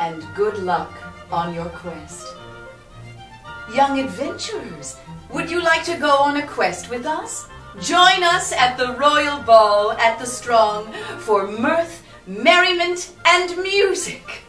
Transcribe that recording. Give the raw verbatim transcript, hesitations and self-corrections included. and good luck on your quest. Young adventurers, would you like to go on a quest with us? Join us at the Royal Ball at the Strong for mirth, merriment, and music.